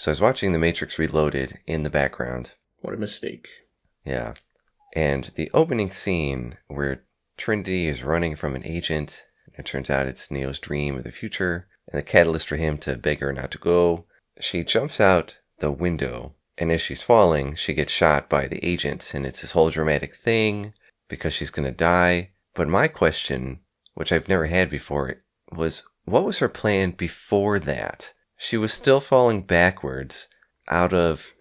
So I was watching The Matrix Reloaded in the background. What a mistake. Yeah. And the opening scene where Trinity is running from an agent, and it turns out it's Neo's dream of the future, and the catalyst for him to beg her not to go, she jumps out the window, and as she's falling, she gets shot by the agent, and it's this whole dramatic thing, because she's going to die. But my question, which I've never had before, was what was her plan before that? She was still falling backwards out of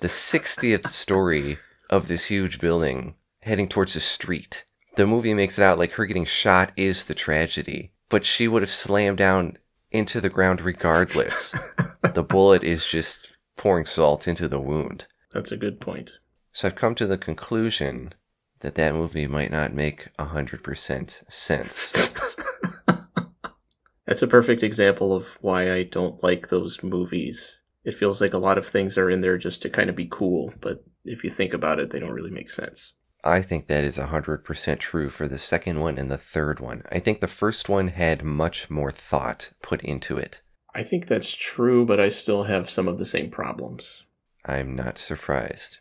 the 60th story of this huge building, heading towards the street. The movie makes it out like her getting shot is the tragedy, but she would have slammed down into the ground regardless. The bullet is just pouring salt into the wound. That's a good point. So I've come to the conclusion that that movie might not make 100% sense. That's a perfect example of why I don't like those movies. It feels like a lot of things are in there just to kind of be cool, but if you think about it, they don't really make sense. I think that is 100% true for the second one and the third one. I think the first one had much more thought put into it. I think that's true, but I still have some of the same problems. I'm not surprised.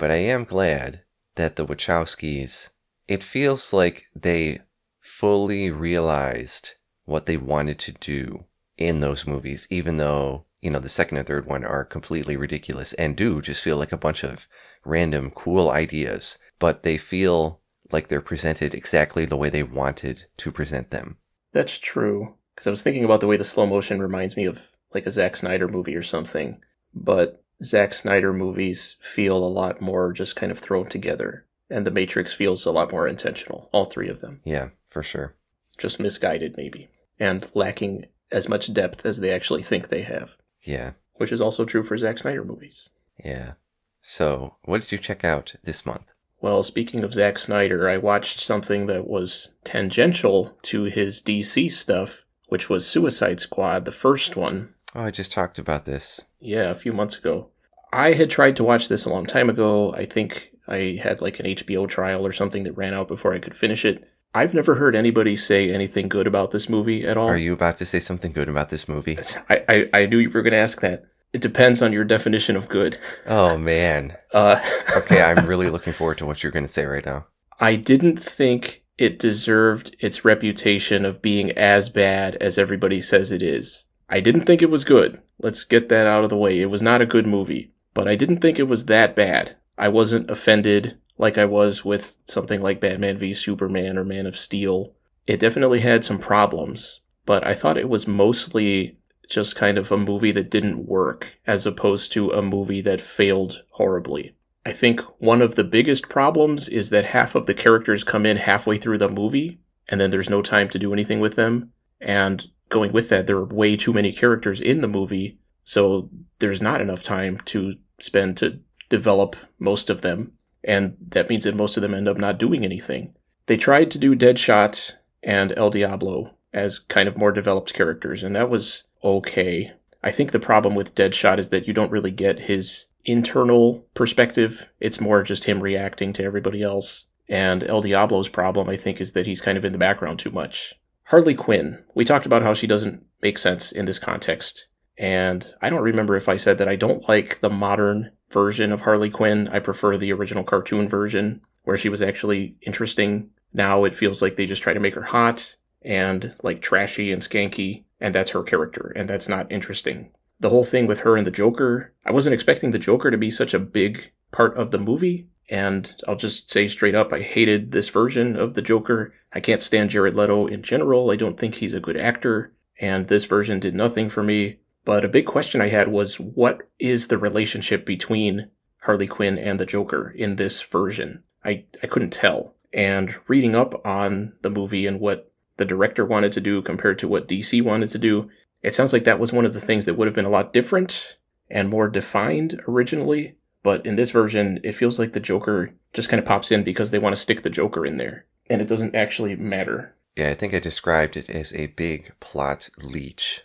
But I am glad that the Wachowskis, it feels like they fully realized what they wanted to do in those movies, even though, you know, the second and third one are completely ridiculous and do just feel like a bunch of random cool ideas, but they feel like they're presented exactly the way they wanted to present them. That's true. Because I was thinking about the way the slow motion reminds me of like a Zack Snyder movie or something. But Zack Snyder movies feel a lot more just kind of thrown together. And The Matrix feels a lot more intentional. All three of them. Yeah, for sure. Just misguided maybe. And lacking as much depth as they actually think they have. Yeah. Which is also true for Zack Snyder movies. Yeah. So, what did you check out this month? Well, speaking of Zack Snyder, I watched something that was tangential to his DC stuff, which was Suicide Squad, the first one. Oh, I just talked about this. Yeah, a few months ago. I had tried to watch this a long time ago. I think I had like an HBO trial or something that ran out before I could finish it. I've never heard anybody say anything good about this movie at all. Are you about to say something good about this movie? I knew you were going to ask that. It depends on your definition of good. Oh, man. Okay, I'm really looking forward to what you're going to say right now. I didn't think it deserved its reputation of being as bad as everybody says it is. I didn't think it was good. Let's get that out of the way. It was not a good movie, but I didn't think it was that bad. I wasn't offended like I was with something like Batman v Superman or Man of Steel. It definitely had some problems, but I thought it was mostly just kind of a movie that didn't work as opposed to a movie that failed horribly. I think one of the biggest problems is that half of the characters come in halfway through the movie, and then there's no time to do anything with them. And going with that, there are way too many characters in the movie, so there's not enough time to spend to develop most of them. And that means that most of them end up not doing anything. They tried to do Deadshot and El Diablo as kind of more developed characters, and that was okay. I think the problem with Deadshot is that you don't really get his internal perspective. It's more just him reacting to everybody else. And El Diablo's problem, I think, is that he's kind of in the background too much. Harley Quinn. We talked about how she doesn't make sense in this context. And I don't remember if I said that I don't like the modern version of Harley Quinn. I prefer the original cartoon version where she was actually interesting. Now it feels like they just try to make her hot and like trashy and skanky. And that's her character. And that's not interesting. The whole thing with her and the Joker, I wasn't expecting the Joker to be such a big part of the movie, and I'll just say straight up, I hated this version of the Joker. I can't stand Jared Leto in general. I don't think he's a good actor, and this version did nothing for me. But a big question I had was, what is the relationship between Harley Quinn and the Joker in this version? I couldn't tell. And reading up on the movie and what the director wanted to do compared to what DC wanted to do, it sounds like that was one of the things that would have been a lot different and more defined originally, but in this version, it feels like the Joker just kind of pops in because they want to stick the Joker in there, and it doesn't actually matter. Yeah, I think I described it as a big plot leech.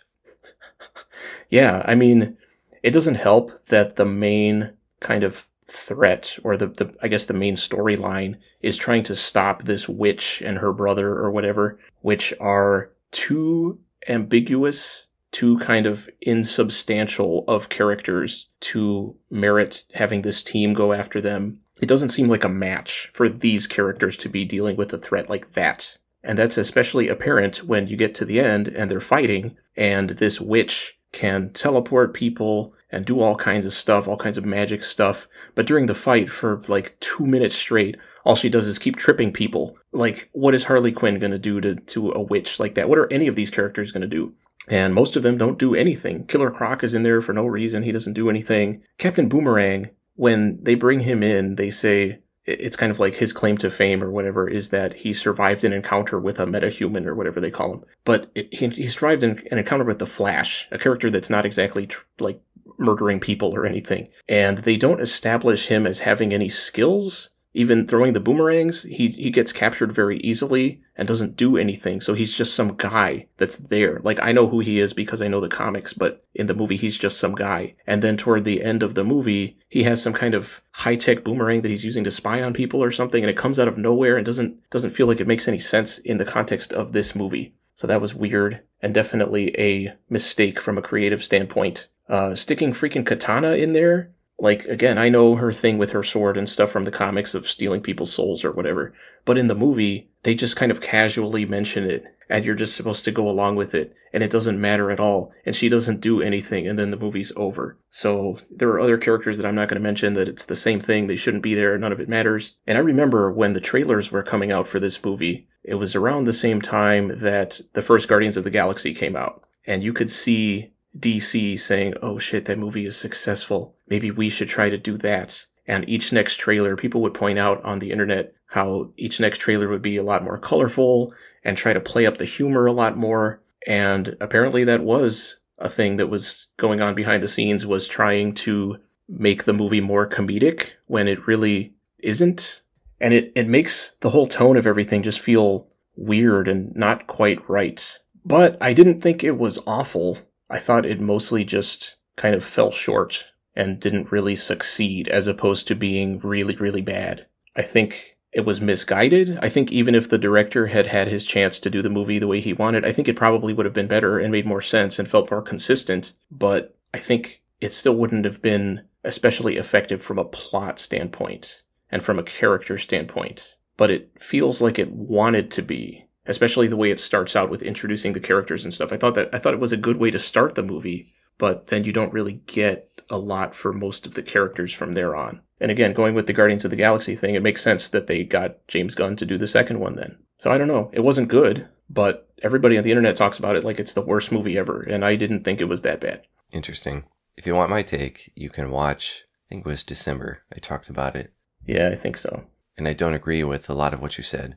Yeah, I mean, it doesn't help that the main kind of threat, or the I guess the main storyline, is trying to stop this witch and her brother or whatever, which are too ambiguous too kind of insubstantial of characters to merit having this team go after them. It doesn't seem like a match for these characters to be dealing with a threat like that. And that's especially apparent when you get to the end and they're fighting, and this witch can teleport people and do all kinds of stuff, all kinds of magic stuff. But during the fight, for like 2 minutes straight, all she does is keep tripping people. Like, what is Harley Quinn going to do to a witch like that? What are any of these characters going to do? And most of them don't do anything. Killer Croc is in there for no reason. He doesn't do anything. Captain Boomerang, when they bring him in, they say it's kind of like his claim to fame or whatever is that he survived an encounter with a metahuman or whatever they call him. But he survived an encounter with the Flash, a character that's not exactly like murdering people or anything. And they don't establish him as having any skills. Even throwing the boomerangs, he gets captured very easily and doesn't do anything. So he's just some guy that's there. Like, I know who he is because I know the comics, but in the movie, he's just some guy. And then toward the end of the movie, he has some kind of high-tech boomerang that he's using to spy on people or something, and it comes out of nowhere and doesn't feel like it makes any sense in the context of this movie. So that was weird and definitely a mistake from a creative standpoint. Sticking freaking Katana in there. Like, again, I know her thing with her sword and stuff from the comics of stealing people's souls or whatever. But in the movie, they just kind of casually mention it, and you're just supposed to go along with it, and it doesn't matter at all, and she doesn't do anything, and then the movie's over. So there are other characters that I'm not going to mention that it's the same thing. They shouldn't be there. None of it matters. And I remember when the trailers were coming out for this movie, it was around the same time that the first Guardians of the Galaxy came out, and you could see DC saying, oh shit, that movie is successful. Maybe we should try to do that. And each next trailer, people would point out on the internet how each next trailer would be a lot more colorful and try to play up the humor a lot more. And apparently that was a thing that was going on behind the scenes, was trying to make the movie more comedic when it really isn't. And it makes the whole tone of everything just feel weird and not quite right. But I didn't think it was awful. I thought it mostly just kind of fell short and didn't really succeed, as opposed to being really, really bad. I think it was misguided. I think even if the director had had his chance to do the movie the way he wanted, I think it probably would have been better and made more sense and felt more consistent. But I think it still wouldn't have been especially effective from a plot standpoint and from a character standpoint. But it feels like it wanted to be. Especially the way it starts out with introducing the characters and stuff. I thought it was a good way to start the movie, but then you don't really get a lot for most of the characters from there on. And again, going with the Guardians of the Galaxy thing, it makes sense that they got James Gunn to do the second one then. So I don't know. It wasn't good, but everybody on the internet talks about it like it's the worst movie ever, and I didn't think it was that bad. Interesting. If you want my take, you can watch, I think it was December. I talked about it. Yeah, I think so. And I don't agree with a lot of what you said.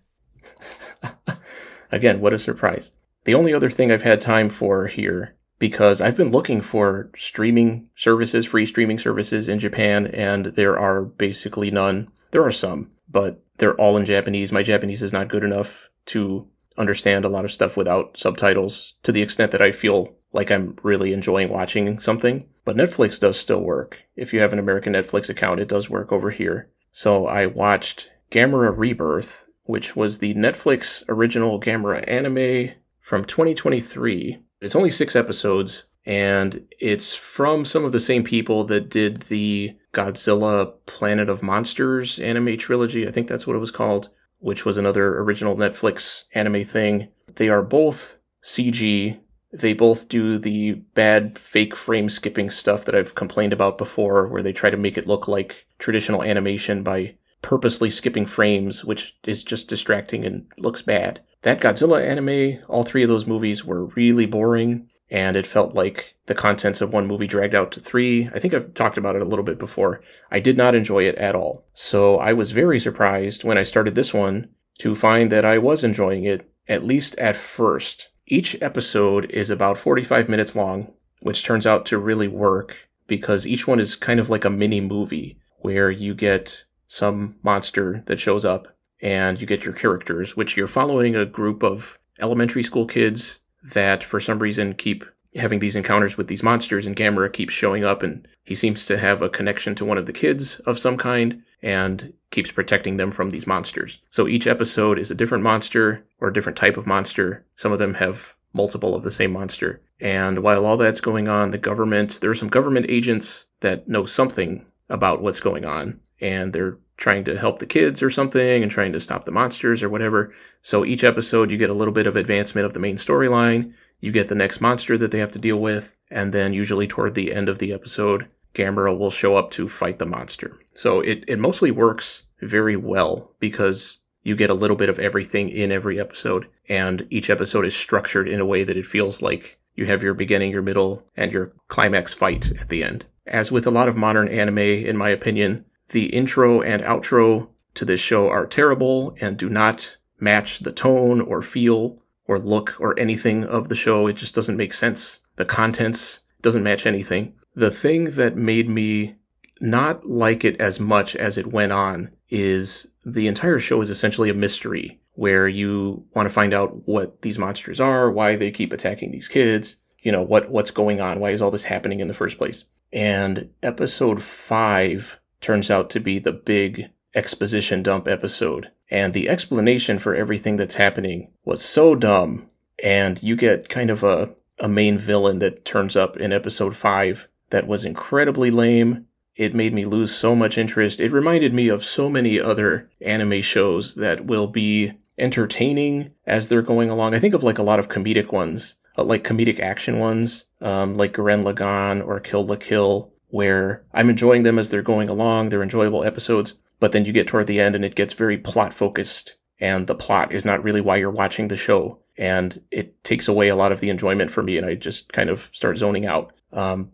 Again, what a surprise. The only other thing I've had time for here, because I've been looking for streaming services, free streaming services in Japan, and there are basically none. There are some, but they're all in Japanese. My Japanese is not good enough to understand a lot of stuff without subtitles, to the extent that I feel like I'm really enjoying watching something. But Netflix does still work. If you have an American Netflix account, it does work over here. So I watched Gamera Rebirth, which was the Netflix original Gamera anime from 2023. It's only 6 episodes, and it's from some of the same people that did the Godzilla Planet of Monsters anime trilogy. I think that's what it was called, which was another original Netflix anime thing. They are both CG. They both do the bad fake frame skipping stuff that I've complained about before, where they try to make it look like traditional animation by purposely skipping frames, which is just distracting and looks bad. That Godzilla anime, all 3 of those movies were really boring, and it felt like the contents of one movie dragged out to 3. I think I've talked about it a little bit before. I did not enjoy it at all. So I was very surprised when I started this one to find that I was enjoying it, at least at first. Each episode is about 45 minutes long, which turns out to really work because each one is kind of like a mini movie where you get some monster that shows up, and you get your characters, which you're following a group of elementary school kids that for some reason keep having these encounters with these monsters, and Gamera keeps showing up, and he seems to have a connection to one of the kids of some kind and keeps protecting them from these monsters. So each episode is a different monster or a different type of monster. Some of them have multiple of the same monster. And while all that's going on, the government, there are some government agents that know something about what's going on, and they're trying to help the kids or something and trying to stop the monsters or whatever. So each episode, you get a little bit of advancement of the main storyline. You get the next monster that they have to deal with. And then usually toward the end of the episode, Gamera will show up to fight the monster. So it mostly works very well because you get a little bit of everything in every episode. And each episode is structured in a way that it feels like you have your beginning, your middle, and your climax fight at the end. As with a lot of modern anime, in my opinion, the intro and outro to this show are terrible and do not match the tone or feel or look or anything of the show. It just doesn't make sense. The contents doesn't match anything. The thing that made me not like it as much as it went on is the entire show is essentially a mystery where you want to find out what these monsters are, why they keep attacking these kids, you know, what's going on, why is all this happening in the first place. And episode 5 turns out to be the big exposition dump episode. And the explanation for everything that's happening was so dumb. And you get kind of a main villain that turns up in episode 5 that was incredibly lame. It made me lose so much interest. It reminded me of so many other anime shows that will be entertaining as they're going along. I think of like a lot of comedic ones, like comedic action ones, like Gurren Lagann or Kill la Kill, where I'm enjoying them as they're going along. They're enjoyable episodes, but then you get toward the end and it gets very plot focused, and the plot is not really why you're watching the show, and it takes away a lot of the enjoyment for me, and I just kind of start zoning out.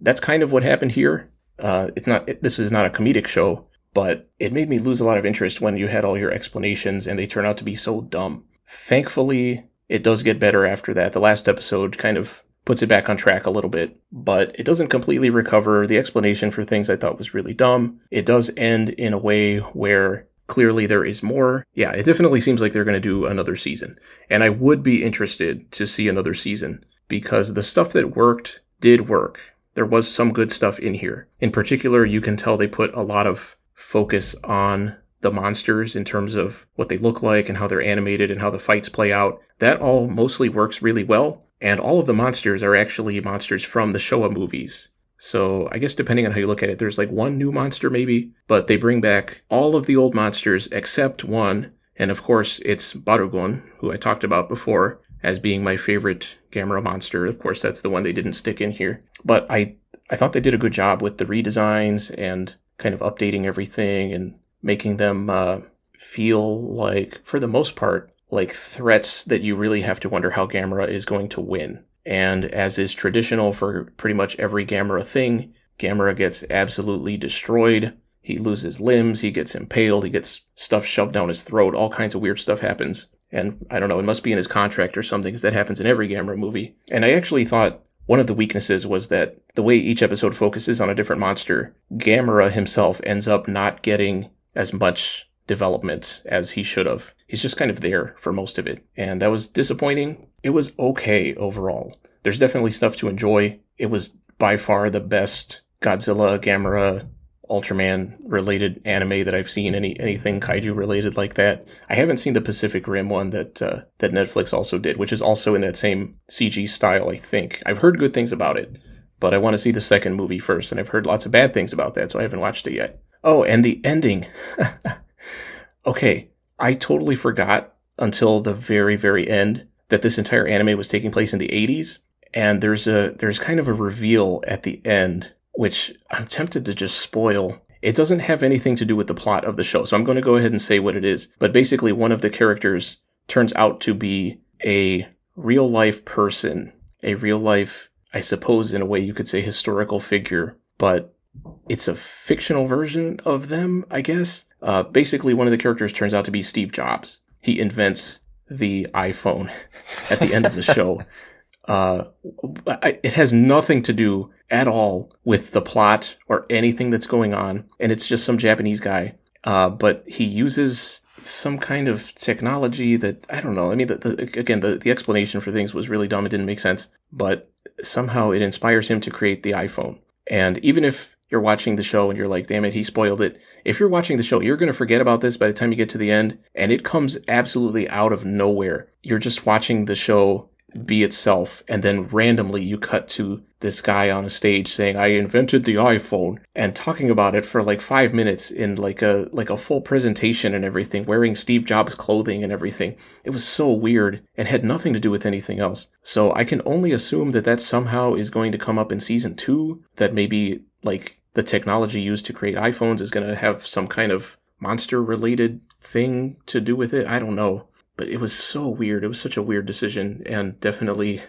That's kind of what happened here. This is not a comedic show, but it made me lose a lot of interest when you had all your explanations and they turn out to be so dumb. Thankfully, it does get better after that. The last episode kind of puts it back on track a little bit, but it doesn't completely recover. The explanation for things I thought was really dumb. It does end in a way where clearly there is more. Yeah, it definitely seems like they're going to do another season. And I would be interested to see another season because the stuff that worked did work. There was some good stuff in here. In particular, you can tell they put a lot of focus on the monsters in terms of what they look like and how they're animated and how the fights play out. That all mostly works really well. And all of the monsters are actually monsters from the Showa movies. So I guess depending on how you look at it, there's like one new monster maybe, but they bring back all of the old monsters except one. And of course, it's Barugon, who I talked about before as being my favorite Gamera monster. Of course, that's the one they didn't stick in here. But I thought they did a good job with the redesigns and kind of updating everything and making them feel like, for the most part, like threats that you really have to wonder how Gamera is going to win. And as is traditional for pretty much every Gamera thing, Gamera gets absolutely destroyed. He loses limbs, he gets impaled, he gets stuff shoved down his throat, all kinds of weird stuff happens. And I don't know, it must be in his contract or something because that happens in every Gamera movie. And I actually thought one of the weaknesses was that the way each episode focuses on a different monster, Gamera himself ends up not getting as much development as he should have. He's just kind of there for most of it. And that was disappointing. It was okay overall. There's definitely stuff to enjoy. It was by far the best Godzilla, Gamera, Ultraman related anime that I've seen, anything kaiju related like that. I haven't seen the Pacific Rim one that Netflix also did, which is also in that same CG style, I think. I've heard good things about it, but I want to see the second movie first, and I've heard lots of bad things about that, so I haven't watched it yet. Oh, and the ending. Okay. I totally forgot until the very, very end that this entire anime was taking place in the 80s. And there's kind of a reveal at the end, which I'm tempted to just spoil. It doesn't have anything to do with the plot of the show, so I'm going to go ahead and say what it is. But basically, one of the characters turns out to be a real-life person. A real-life, I suppose in a way you could say historical figure, but it's a fictional version of them, I guess. Basically, one of the characters turns out to be Steve Jobs. He invents the iPhone at the end of the show. It has nothing to do at all with the plot or anything that's going on. And it's just some Japanese guy. But he uses some kind of technology that, I don't know. I mean, the explanation for things was really dumb. It didn't make sense. But somehow it inspires him to create the iPhone. And even if you're watching the show and you're like, damn it, he spoiled it. If you're watching the show, you're going to forget about this by the time you get to the end. And it comes absolutely out of nowhere. You're just watching the show be itself, and then randomly you cut to this guy on a stage saying, I invented the iPhone, and talking about it for like 5 minutes in like a full presentation and everything, wearing Steve Jobs clothing and everything. It was so weird and had nothing to do with anything else. So I can only assume that that somehow is going to come up in season 2, that maybe like the technology used to create iPhones is going to have some kind of monster related thing to do with it. I don't know. But it was so weird. It was such a weird decision, and definitely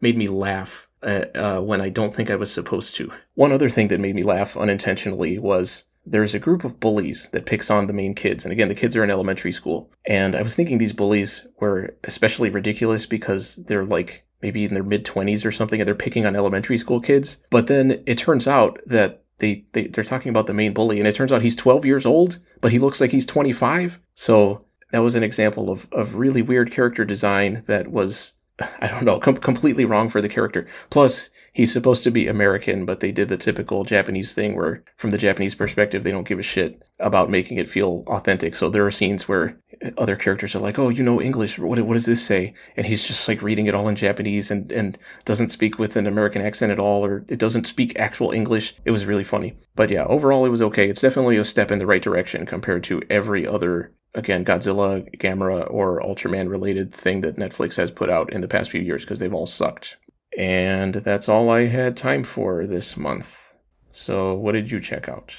made me laugh when I don't think I was supposed to. One other thing that made me laugh unintentionally was there's a group of bullies that picks on the main kids. And again, the kids are in elementary school. And I was thinking these bullies were especially ridiculous because they're like maybe in their mid-20s or something, and they're picking on elementary school kids. But then it turns out that they're talking about the main bully, and it turns out he's 12 years old, but he looks like he's 25. So that was an example of really weird character design that was, I don't know, completely wrong for the character. Plus, he's supposed to be American, but they did the typical Japanese thing where, from the Japanese perspective, they don't give a shit about making it feel authentic. So there are scenes where other characters are like, oh, you know English, what does this say? And he's just like reading it all in Japanese and doesn't speak with an American accent at all, or it doesn't speak actual English. It was really funny. But yeah, overall, it was okay. It's definitely a step in the right direction compared to every other, again, Godzilla, Gamera, or Ultraman-related thing that Netflix has put out in the past few years, because they've all sucked. And that's all I had time for this month. So what did you check out?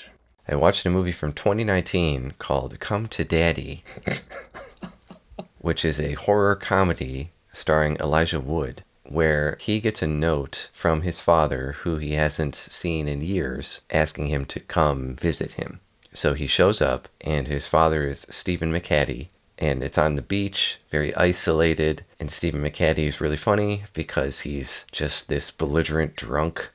I watched a movie from 2019 called Come to Daddy, which is a horror comedy starring Elijah Wood, where he gets a note from his father, who he hasn't seen in years, asking him to come visit him. So he shows up, and his father is Stephen McHattie, and it's on the beach, very isolated, and Stephen McHattie is really funny because he's just this belligerent drunk.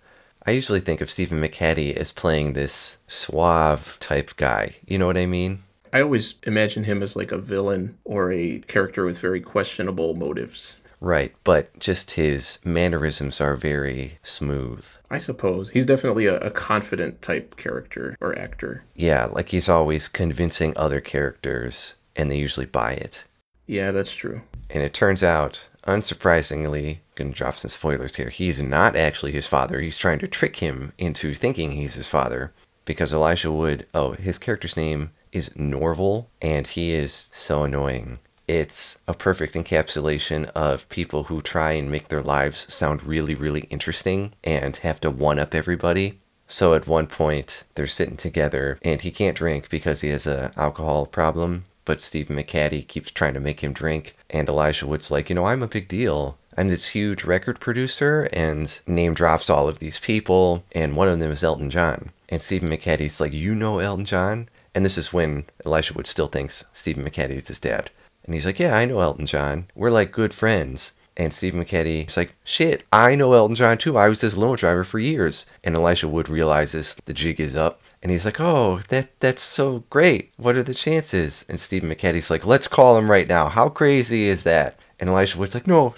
I usually think of Stephen McHattie as playing this suave type guy, you know what I mean? I always imagine him as like a villain or a character with very questionable motives. Right, but just his mannerisms are very smooth. I suppose. He's definitely a confident type character or actor. Yeah, like he's always convincing other characters, and they usually buy it. Yeah, that's true. And it turns out, unsurprisingly, gonna drop some spoilers here, he's not actually his father. He's trying to trick him into thinking he's his father, because Elijah Wood, his character's name is Norval, and he is so annoying. It's a perfect encapsulation of people who try and make their lives sound really, really interesting and have to one-up everybody. So at one point, they're sitting together, and he can't drink because he has an alcohol problem, but Stephen McHattie keeps trying to make him drink, and Elijah Wood's like, you know, I'm a big deal. I'm this huge record producer, and name drops all of these people, and one of them is Elton John. And Stephen McHattie's like, you know Elton John? And this is when Elijah Wood still thinks Stephen McHattie is his dad. And he's like, yeah, I know Elton John. We're like good friends. And Stephen McHattie's like, shit, I know Elton John too. I was his limo driver for years. And Elijah Wood realizes the jig is up. And he's like, oh, that's so great. What are the chances? And Stephen McHattie's like, let's call him right now. How crazy is that? And Elijah Wood's like, no,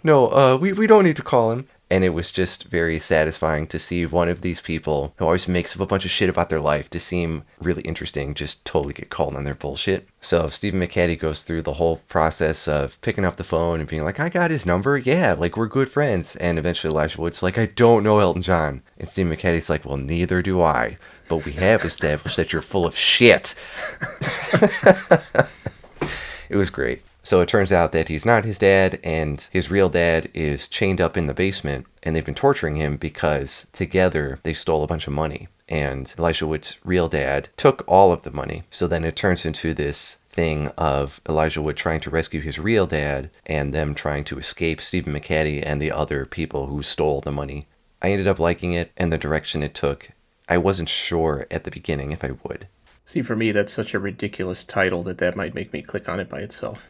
we don't need to call him. And it was just very satisfying to see one of these people who always makes up a bunch of shit about their life to seem really interesting just totally get called on their bullshit. So Stephen McHattie goes through the whole process of picking up the phone and being like, I got his number, yeah, like we're good friends. And eventually Elijah Wood's like, I don't know Elton John. And Stephen McHattie's like, well, neither do I. But we have established that you're full of shit. It was great. So it turns out that he's not his dad, and his real dad is chained up in the basement, and they've been torturing him because together they stole a bunch of money. And Elijah Wood's real dad took all of the money. So then it turns into this thing of Elijah Wood trying to rescue his real dad and them trying to escape Stephen McHattie and the other people who stole the money. I ended up liking it and the direction it took. I wasn't sure at the beginning if I would. See, for me, that's such a ridiculous title that might make me click on it by itself.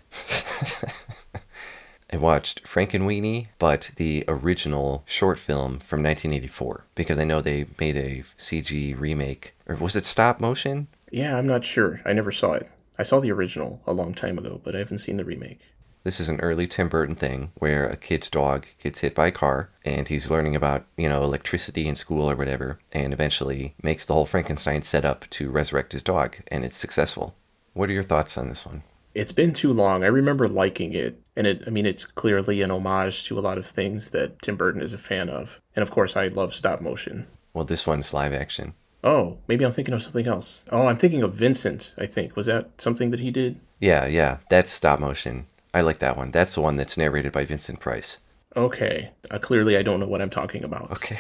I watched Frankenweenie, but the original short film from 1984, because I know they made a CG remake. Or was it stop motion? Yeah, I'm not sure. I never saw it. I saw the original a long time ago, but I haven't seen the remake. This is an early Tim Burton thing where a kid's dog gets hit by a car and he's learning about, electricity in school or whatever, and eventually makes the whole Frankenstein setup to resurrect his dog, and it's successful. What are your thoughts on this one? It's been too long. I remember liking it And it's clearly an homage to a lot of things that Tim Burton is a fan of. And of course, I love stop motion. Well, this one's live action. Oh, maybe I'm thinking of something else. Oh, I'm thinking of Vincent, I think. Was that something that he did? Yeah. That's stop motion. I like that one. That's the one that's narrated by Vincent Price. Okay. Clearly, I don't know what I'm talking about. Okay.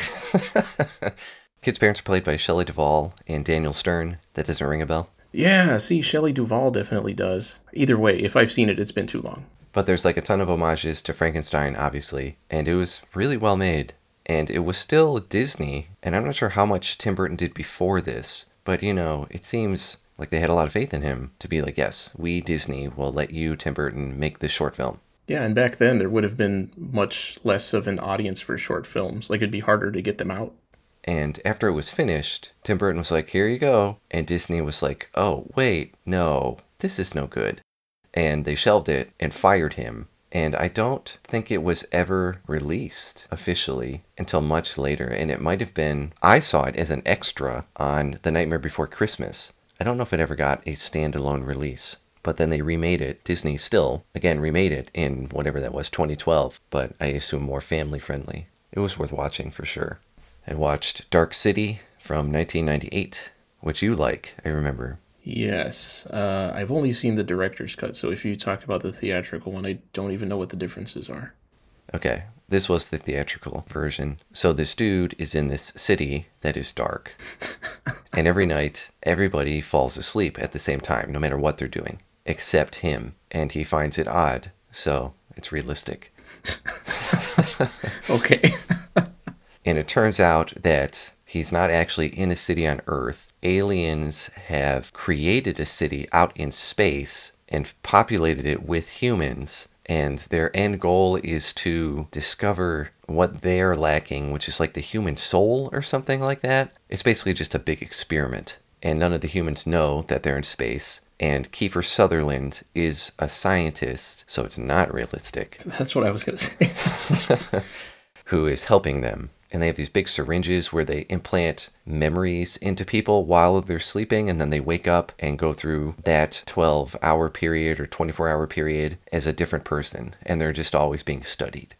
Kid's parents are played by Shelley Duvall and Daniel Stern. That doesn't ring a bell? Yeah, see, Shelley Duvall definitely does. Either way, if I've seen it, it's been too long. But there's like a ton of homages to Frankenstein, obviously, and it was really well made. And it was still Disney, and I'm not sure how much Tim Burton did before this, but, you know, it seems like they had a lot of faith in him to be like, yes, we, Disney, will let you, Tim Burton, make this short film. Yeah, and back then there would have been much less of an audience for short films. Like, it'd be harder to get them out. And after it was finished, Tim Burton was like, here you go. And Disney was like, oh, wait, no, this is no good. And they shelved it and fired him. And I don't think it was ever released officially until much later. And it might have been, I saw it as an extra on The Nightmare Before Christmas. I don't know if it ever got a standalone release. But then they remade it. Disney still, again, remade it in whatever that was, 2012. But I assume more family friendly. It was worth watching for sure. I watched Dark City from 1998, which you like, I remember. Yes. I've only seen the director's cut, so if you talk about the theatrical one, I don't even know what the differences are. Okay. This was the theatrical version. So this dude is in this city that is dark. And every night, everybody falls asleep at the same time, no matter what they're doing, except him. And he finds it odd, so it's realistic. Okay. And it turns out that he's not actually in a city on Earth. Aliens have created a city out in space and populated it with humans. And their end goal is to discover what they're lacking, which is like the human soul or something like that. It's basically just a big experiment. And none of the humans know that they're in space. And Kiefer Sutherland is a scientist, so it's not realistic. That's what I was going to say. Who is helping them. And they have these big syringes where they implant memories into people while they're sleeping, and then they wake up and go through that 12-hour period or 24-hour period as a different person, and they're just always being studied.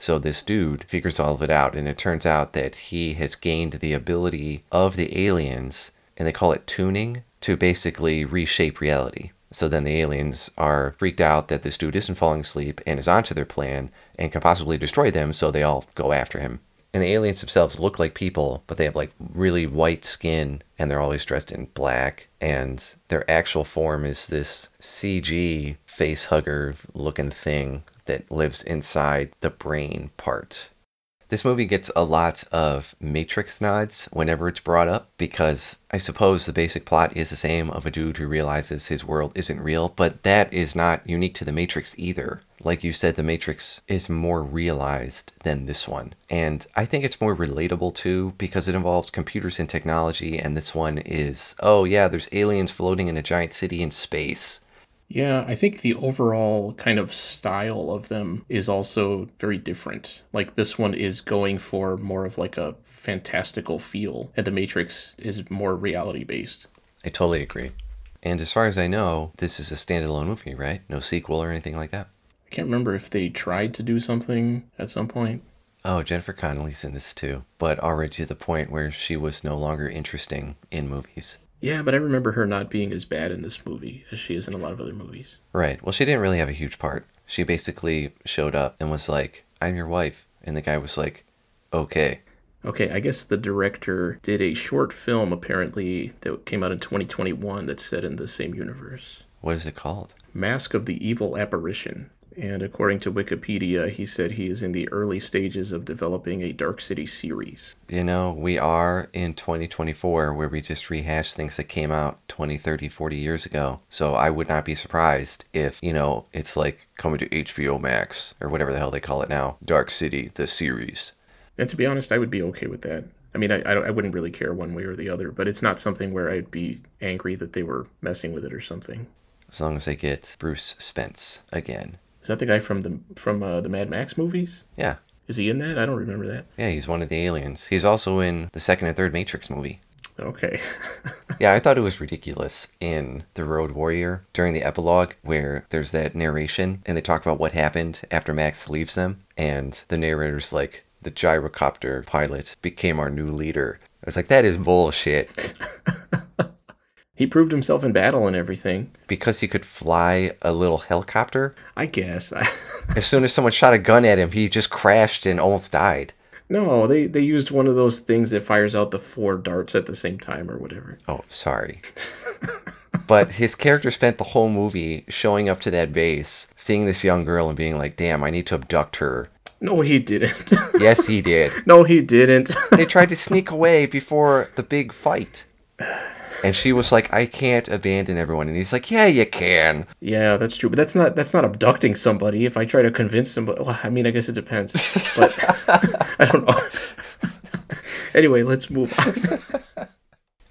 So this dude figures all of it out, and it turns out that he has gained the ability of the aliens, and they call it tuning, to basically reshape reality. So then the aliens are freaked out that this dude isn't falling asleep and is onto their plan and can possibly destroy them, so they all go after him. And the aliens themselves look like people, but they have like really white skin and they're always dressed in black. And their actual form is this CG face hugger looking thing that lives inside the brain part. This movie gets a lot of Matrix nods whenever it's brought up because I suppose the basic plot is the same of a dude who realizes his world isn't real, but that is not unique to the Matrix either. Like you said, the Matrix is more realized than this one. And I think it's more relatable too because it involves computers and technology, and this one is, oh yeah, there's aliens floating in a giant city in space. Yeah, I think the overall kind of style of them is also very different. Like this one is going for more of like a fantastical feel, and the Matrix is more reality-based. I totally agree. And as far as I know, this is a standalone movie, right? No sequel or anything like that. I can't remember if they tried to do something at some point. Oh, Jennifer Connelly's in this too, but already to the point where she was no longer interesting in movies. Yeah, but I remember her not being as bad in this movie as she is in a lot of other movies. Right. Well, she didn't really have a huge part. She basically showed up and was like, I'm your wife. And the guy was like, okay. Okay, I guess the director did a short film, apparently, that came out in 2021 that's set in the same universe. What is it called? Mask of the Evil Apparition. And according to Wikipedia, he said he is in the early stages of developing a Dark City series. You know, we are in 2024 where we just rehash things that came out 20, 30, 40 years ago. So I would not be surprised if, you know, it's like coming to HBO Max or whatever the hell they call it now. Dark City, the series. And to be honest, I would be okay with that. I mean, I wouldn't really care one way or the other, but it's not something where I'd be angry that they were messing with it or something. As long as they get Bruce Spence again. Is that the guy from the Mad Max movies? Yeah. Is he in that? I don't remember that. Yeah, he's one of the aliens. He's also in the second and third Matrix movie. Okay. Yeah, I thought it was ridiculous in The Road Warrior during the epilogue where there's that narration and they talk about what happened after Max leaves them. And the narrator's like, the gyrocopter pilot became our new leader. I was like, that is bullshit. He proved himself in battle and everything. Because he could fly a little helicopter? I guess. As soon as someone shot a gun at him, he just crashed and almost died. No, they used one of those things that fires out the 4 darts at the same time or whatever. Oh, sorry. But his character spent the whole movie showing up to that base, seeing this young girl and being like, damn, I need to abduct her. No, he didn't. Yes, he did. No, he didn't. They tried to sneak away before the big fight. And she was like, I can't abandon everyone. And he's like, yeah, you can. Yeah, that's true. But that's not abducting somebody. If I try to convince somebody, well, I mean, I guess it depends. But I don't know. Anyway, let's move on.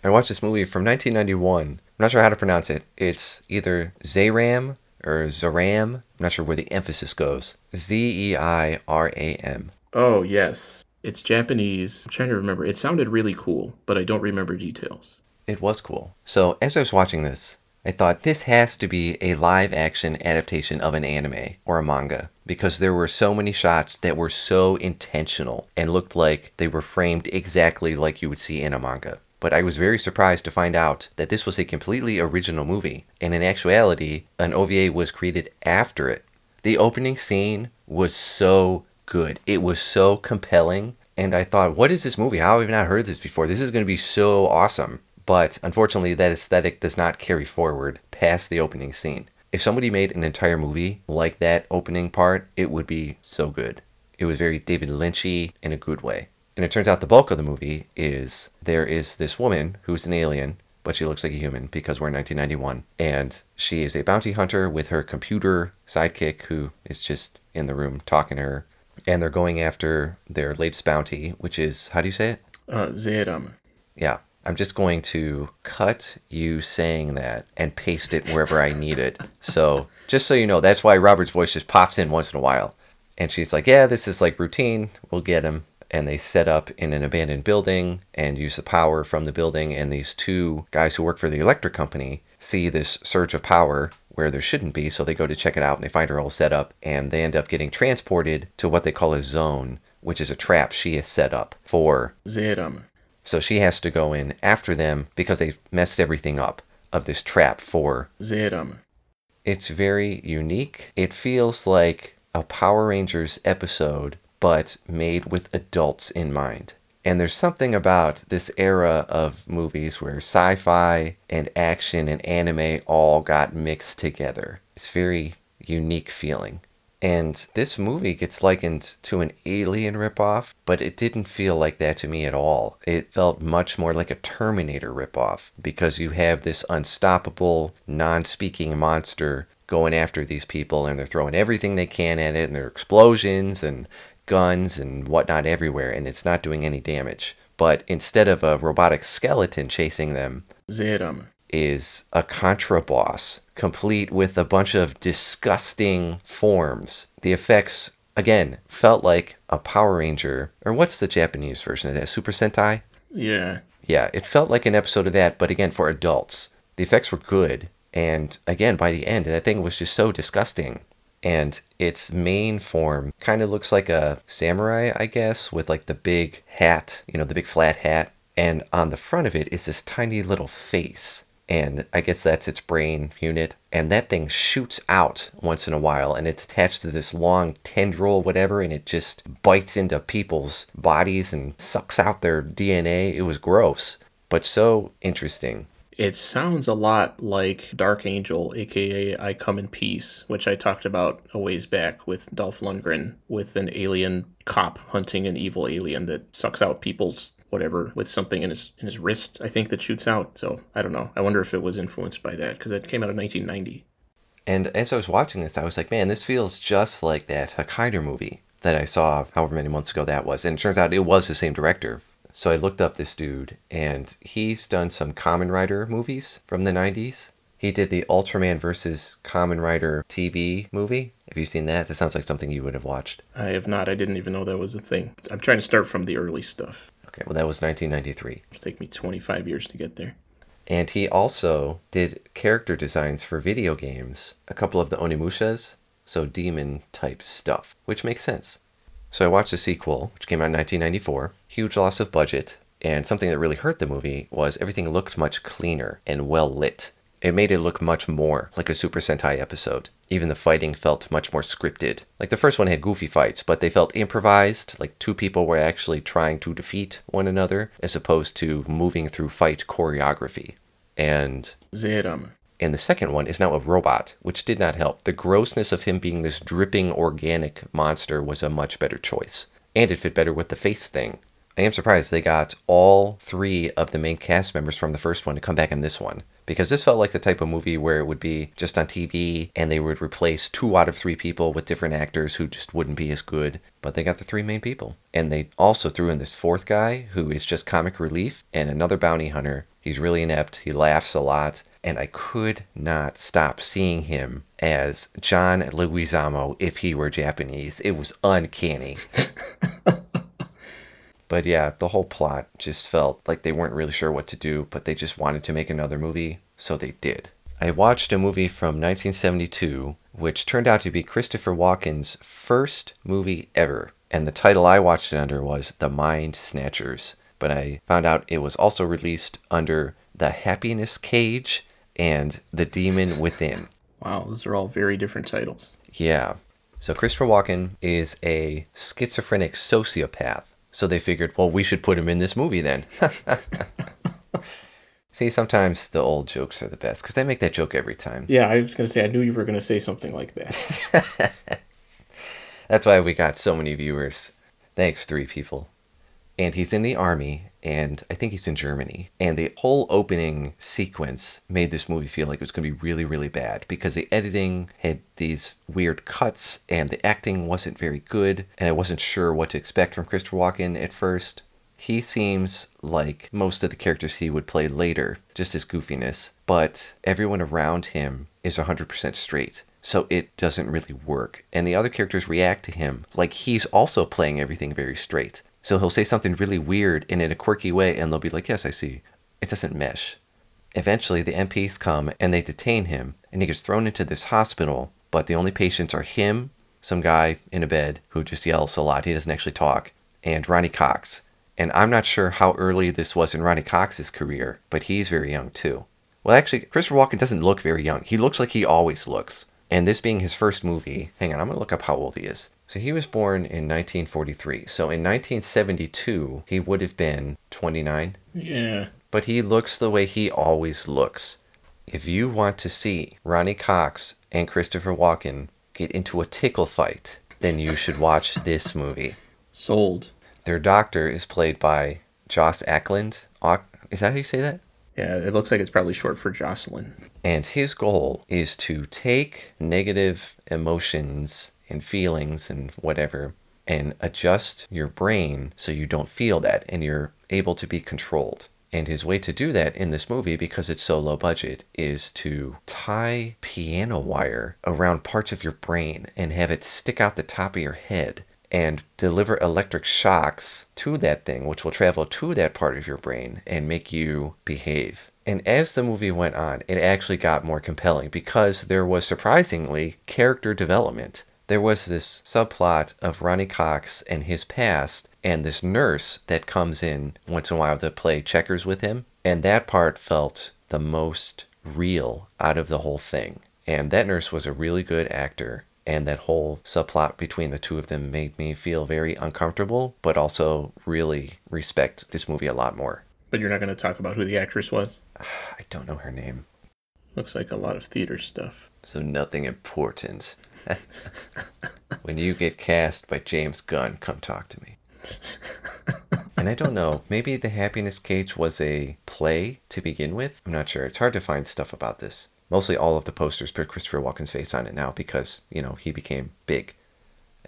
I watched this movie from 1991. I'm not sure how to pronounce it. It's either Zeiram or Zeiram. I'm not sure where the emphasis goes. Z-E-I-R-A-M. Oh, yes. It's Japanese. I'm trying to remember. It sounded really cool, but I don't remember details. It was cool. So as I was watching this, I thought this has to be a live-action adaptation of an anime or a manga because there were so many shots that were so intentional and looked like they were framed exactly like you would see in a manga. But I was very surprised to find out that this was a completely original movie, and in actuality, an OVA was created after it. The opening scene was so good. It was so compelling, and I thought, what is this movie? How have I not heard this before? This is going to be so awesome. But unfortunately, that aesthetic does not carry forward past the opening scene. If somebody made an entire movie like that opening part, it would be so good. It was very David Lynch-y in a good way. And it turns out the bulk of the movie is there is this woman who's an alien, but she looks like a human because we're in 1991. And she is a bounty hunter with her computer sidekick who is just in the room talking to her. And they're going after their latest bounty, which is, how do you say it? Zeiram. Yeah. I'm just going to cut you saying that and paste it wherever I need it. So just so you know, that's why Robert's voice just pops in once in a while. And she's like, yeah, this is like routine. We'll get him. And they set up in an abandoned building and use the power from the building. And these two guys who work for the electric company see this surge of power where there shouldn't be. So they go to check it out and they find her all set up. And they end up getting transported to what they call a zone, which is a trap she has set up for Zeiram. So she has to go in after them because they've messed everything up of this trap for Zeiram. It's very unique. It feels like a Power Rangers episode, but made with adults in mind. And there's something about this era of movies where sci-fi and action and anime all got mixed together. It's a very unique feeling. And this movie gets likened to an Alien ripoff, but it didn't feel like that to me at all. It felt much more like a Terminator ripoff because you have this unstoppable, non-speaking monster going after these people and they're throwing everything they can at it and there are explosions and guns and whatnot everywhere and it's not doing any damage. But instead of a robotic skeleton chasing them, Zeiram is a Contra boss, complete with a bunch of disgusting forms. The effects, again, felt like a Power Ranger, or what's the Japanese version of that, Super Sentai? Yeah. Yeah, it felt like an episode of that, but again, for adults. The effects were good, and again, by the end, that thing was just so disgusting. And its main form kind of looks like a samurai, I guess, with like the big hat, you know, the big flat hat. And on the front of it is this tiny little face. And I guess that's its brain unit. And that thing shoots out once in a while. And it's attached to this long tendril, whatever. And it just bites into people's bodies and sucks out their DNA. It was gross, but so interesting. It sounds a lot like Dark Angel, a.k.a. I Come in Peace, which I talked about a ways back with Dolph Lundgren, with an alien cop hunting an evil alien that sucks out people's whatever, with something in his wrist, I think, that shoots out. So, I don't know. I wonder if it was influenced by that, because it came out in 1990. And as I was watching this, I was like, man, this feels just like that Hakkaider movie that I saw however many months ago that was. And it turns out it was the same director. So I looked up this dude, and he's done some Kamen Rider movies from the 90s. He did the Ultraman vs. Kamen Rider TV movie. Have you seen that? That sounds like something you would have watched. I have not. I didn't even know that was a thing. I'm trying to start from the early stuff. Okay, well, that was 1993. It'll take me 25 years to get there. And he also did character designs for video games, a couple of the Onimushas, so demon-type stuff, which makes sense. So I watched the sequel, which came out in 1994, huge loss of budget, and something that really hurt the movie was everything looked much cleaner and well-lit. It made it look much more like a Super Sentai episode. Even the fighting felt much more scripted. Like the first one had goofy fights, but they felt improvised, like two people were actually trying to defeat one another, as opposed to moving through fight choreography. And Zeiram. And the second one is now a robot, which did not help. The grossness of him being this dripping organic monster was a much better choice. And it fit better with the face thing. I am surprised they got all three of the main cast members from the first one to come back in this one, because this felt like the type of movie where it would be just on TV and they would replace 2 out of 3 people with different actors who just wouldn't be as good. But they got the 3 main people. And they also threw in this 4th guy who is just comic relief and another bounty hunter. He's really inept. He laughs a lot. And I could not stop seeing him as John Leguizamo if he were Japanese. It was uncanny. But yeah, the whole plot just felt like they weren't really sure what to do, but they just wanted to make another movie, so they did. I watched a movie from 1972, which turned out to be Christopher Walken's first movie ever. And the title I watched it under was The Mind Snatchers. But I found out it was also released under The Happiness Cage and The Demon Within. Wow, those are all very different titles. Yeah. So Christopher Walken is a schizophrenic sociopath. So they figured, well, we should put him in this movie then. See, sometimes the old jokes are the best, because they make that joke every time. Yeah, I was going to say, I knew you were going to say something like that. That's why we got so many viewers. Thanks, 3 people. And he's in the army, and I think he's in Germany. And the whole opening sequence made this movie feel like it was going to be really, really bad, because the editing had these weird cuts, and the acting wasn't very good, and I wasn't sure what to expect from Christopher Walken at first. He seems like most of the characters he would play later, just his goofiness, but everyone around him is 100% straight. So it doesn't really work. And the other characters react to him like he's also playing everything very straight. So he'll say something really weird and in a quirky way, and they'll be like, yes, I see. It doesn't mesh. Eventually, the MPs come, and they detain him, and he gets thrown into this hospital, but the only patients are him, some guy in a bed who just yells a lot, he doesn't actually talk, and Ronnie Cox. And I'm not sure how early this was in Ronnie Cox's career, but he's very young, too. Well, actually, Christopher Walken doesn't look very young. He looks like he always looks. And this being his first movie, hang on, I'm going to look up how old he is. So he was born in 1943. So in 1972, he would have been 29. Yeah. But he looks the way he always looks. If you want to see Ronnie Cox and Christopher Walken get into a tickle fight, then you should watch this movie. Sold. Their doctor is played by Joss Ackland. Is that how you say that? Yeah, it looks like it's probably short for Jocelyn. And his goal is to take negative emotions and feelings and whatever, and adjust your brain so you don't feel that and you're able to be controlled. And his way to do that in this movie, because it's so low budget, is to tie piano wire around parts of your brain and have it stick out the top of your head and deliver electric shocks to that thing, which will travel to that part of your brain and make you behave. And as the movie went on, it actually got more compelling because there was surprisingly character development. There was this subplot of Ronnie Cox and his past and this nurse that comes in once in a while to play checkers with him. And that part felt the most real out of the whole thing. And that nurse was a really good actor. And that whole subplot between the two of them made me feel very uncomfortable, but also really respect this movie a lot more. But you're not going to talk about who the actress was? I don't know her name. Looks like a lot of theater stuff. So nothing important. When you get cast by James Gunn, come talk to me. And I don't know, maybe The Happiness Cage was a play to begin with? I'm not sure. It's hard to find stuff about this. Mostly all of the posters put Christopher Walken's face on it now because, you know, he became big.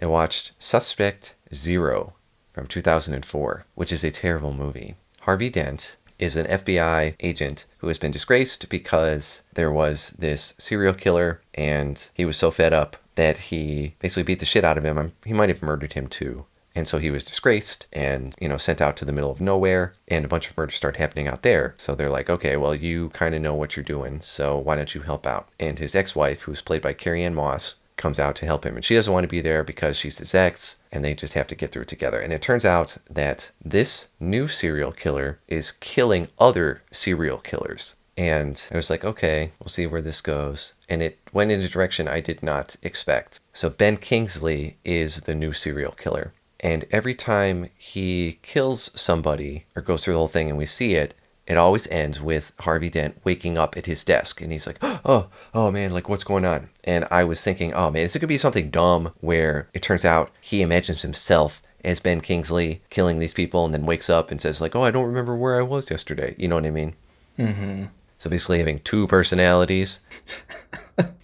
I watched Suspect Zero from 2004, which is a terrible movie. Harvey Dent is an FBI agent who has been disgraced because there was this serial killer and he was so fed up that he basically beat the shit out of him. He might have murdered him too. And so he was disgraced and, you know, sent out to the middle of nowhere, and a bunch of murders start happening out there. So they're like, okay, well, you kind of know what you're doing, so why don't you help out? And his ex-wife, who's played by Carrie Ann Moss, comes out to help him. And she doesn't want to be there because she's his ex, and they just have to get through it together. And it turns out that this new serial killer is killing other serial killers. And I was like, okay, we'll see where this goes. And it went in a direction I did not expect. So Ben Kingsley is the new serial killer. And every time he kills somebody or goes through the whole thing and we see it, it always ends with Harvey Dent waking up at his desk. And he's like, oh man, like what's going on? And I was thinking, oh man, is it gonna be something dumb where it turns out he imagines himself as Ben Kingsley killing these people and then wakes up and says like, oh, I don't remember where I was yesterday. You know what I mean? Mm-hmm. So basically having two personalities,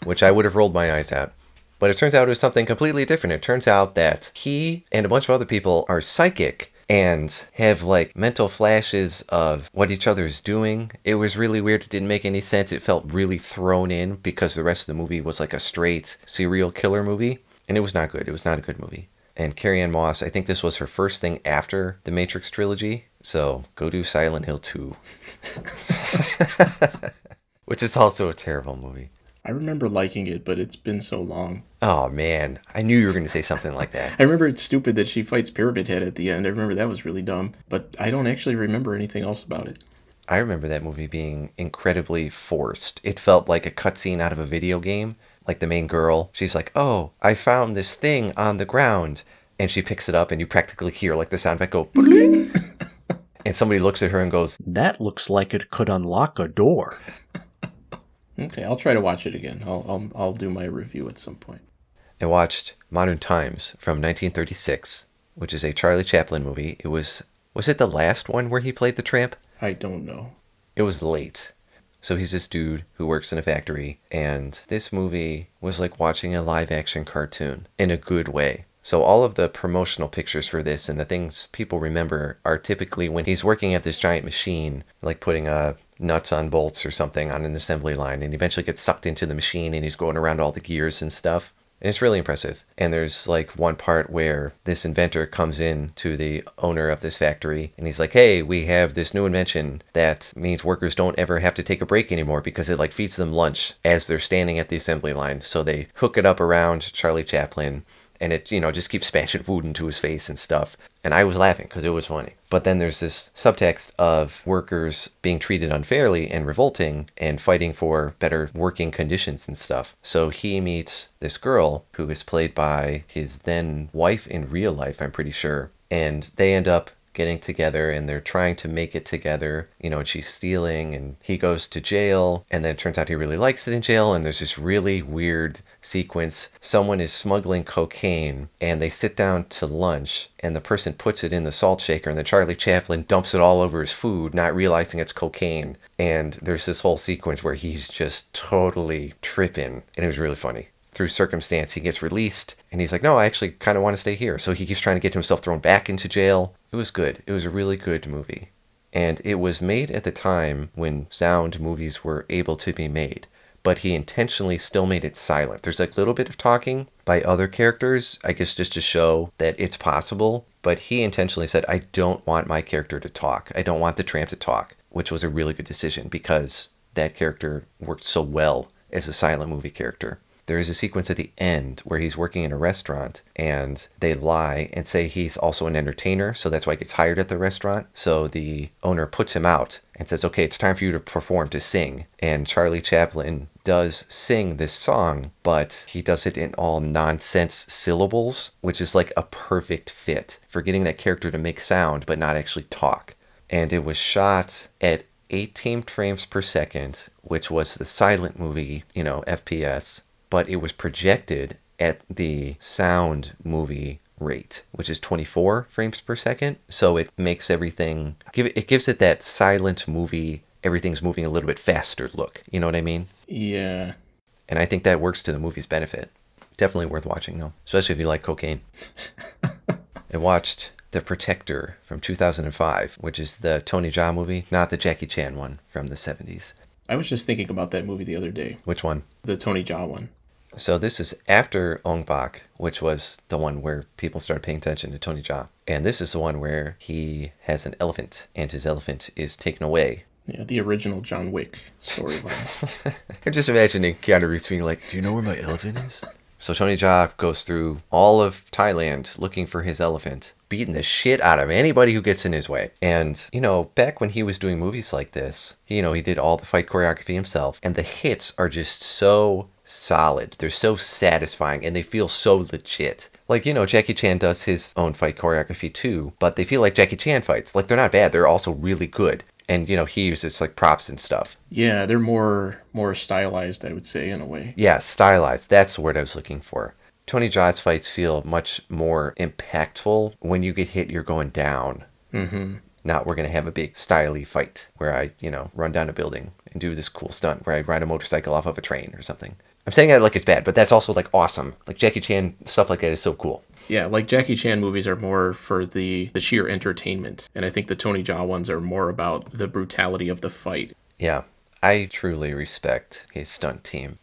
which I would have rolled my eyes at. But it turns out it was something completely different. It turns out that he and a bunch of other people are psychic and have like mental flashes of what each other is doing. It was really weird. It didn't make any sense. It felt really thrown in because the rest of the movie was like a straight serial killer movie. And it was not good. It was not a good movie. And Carrie Ann Moss, I think this was her first thing after the Matrix trilogy. So go do Silent Hill 2. Which is also a terrible movie. I remember liking it, but it's been so long. Oh, man. I knew you were going to say something like that. I remember it's stupid that she fights Pyramid Head at the end. I remember that was really dumb, but I don't actually remember anything else about it. I remember that movie being incredibly forced. It felt like a cutscene out of a video game. Like the main girl, she's like, oh, I found this thing on the ground. And she picks it up and you practically hear like the sound effect go. And somebody looks at her and goes, that looks like it could unlock a door. Okay, I'll try to watch it again. I'll do my review at some point. I watched Modern Times from 1936, which is a Charlie Chaplin movie. It was it the last one where he played the tramp? I don't know. It was late. So he's this dude who works in a factory, and this movie was like watching a live-action cartoon in a good way. So all of the promotional pictures for this and the things people remember are typically when he's working at this giant machine, like putting a nuts on bolts or something on an assembly line, and eventually gets sucked into the machine and he's going around all the gears and stuff. And it's really impressive. And there's like one part where this inventor comes in to the owner of this factory and he's like, hey, we have this new invention that means workers don't ever have to take a break anymore because it like feeds them lunch as they're standing at the assembly line. So they hook it up around Charlie Chaplin and it, you know, just keeps smashing food into his face and stuff. And I was laughing because it was funny. But then there's this subtext of workers being treated unfairly and revolting and fighting for better working conditions and stuff. So he meets this girl who is played by his then wife in real life, I'm pretty sure. And they end up getting together and they're trying to make it together, you know, and she's stealing and he goes to jail and then it turns out he really likes it in jail. And there's this really weird sequence. Someone is smuggling cocaine and they sit down to lunch and the person puts it in the salt shaker and then Charlie Chaplin dumps it all over his food, not realizing it's cocaine. And there's this whole sequence where he's just totally tripping and it was really funny. Through circumstance, he gets released and he's like, no, I actually kind of want to stay here. So he keeps trying to get himself thrown back into jail. It was good. It was a really good movie. And it was made at the time when sound movies were able to be made. But he intentionally still made it silent. There's like a little bit of talking by other characters, I guess just to show that it's possible. But he intentionally said, I don't want my character to talk. I don't want the tramp to talk, which was a really good decision because that character worked so well as a silent movie character. There is a sequence at the end where he's working in a restaurant and they lie and say he's also an entertainer. So that's why he gets hired at the restaurant. So the owner puts him out and says, okay, it's time for you to perform, to sing. And Charlie Chaplin does sing this song, but he does it in all nonsense syllables, which is like a perfect fit for getting that character to make sound, but not actually talk. And it was shot at 18 frames per second, which was the silent movie, you know, FPS. But it was projected at the sound movie rate, which is 24 frames per second. So it makes everything, it gives it that silent movie, everything's moving a little bit faster look. You know what I mean? Yeah. And I think that works to the movie's benefit. Definitely worth watching though, especially if you like cocaine. I watched The Protector from 2005, which is the Tony Jaa movie, not the Jackie Chan one from the 70s. I was just thinking about that movie the other day. Which one? The Tony Jaa one. So this is after Ong Bak, which was the one where people started paying attention to Tony Jaa. And this is the one where he has an elephant, and his elephant is taken away. Yeah, the original John Wick storyline. I'm just imagining Keanu Reeves being like, do you know where my elephant is? So Tony Jaa goes through all of Thailand looking for his elephant, beating the shit out of anybody who gets in his way. And, you know, back when he was doing movies like this, you know, he did all the fight choreography himself, and the hits are just so solid. They're so satisfying, and they feel so legit. Like, you know, Jackie Chan does his own fight choreography too, but they feel like Jackie Chan fights. Like, they're not bad. They're also really good. And, you know, he uses, like, props and stuff. Yeah, they're more stylized, I would say, in a way. Yeah, stylized. That's the word I was looking for. Tony Jaa's fights feel much more impactful. When you get hit, you're going down. Mm-hmm. Not, we're going to have a big styly fight where I, you know, run down a building and do this cool stunt where I ride a motorcycle off of a train or something. I'm saying that like it's bad, but that's also, like, awesome. Like, Jackie Chan stuff like that is so cool. Yeah, like, Jackie Chan movies are more for the sheer entertainment. And I think the Tony Jaa ones are more about the brutality of the fight. Yeah, I truly respect his stunt team.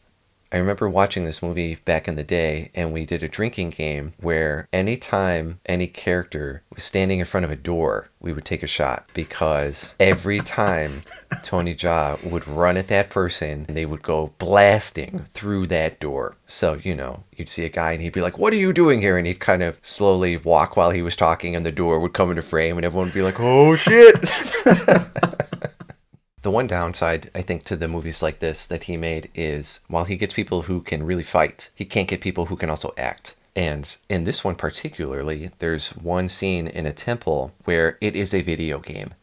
I remember watching this movie back in the day, and we did a drinking game where anytime any character was standing in front of a door, we would take a shot, because every time Tony Jaa would run at that person, and they would go blasting through that door. So, you know, you'd see a guy and he'd be like, what are you doing here? And he'd kind of slowly walk while he was talking, and the door would come into frame, and everyone would be like, oh shit. The one downside, I think, to the movies like this that he made is, while he gets people who can really fight, he can't get people who can also act. And in this one particularly, there's one scene in a temple where it is a video game.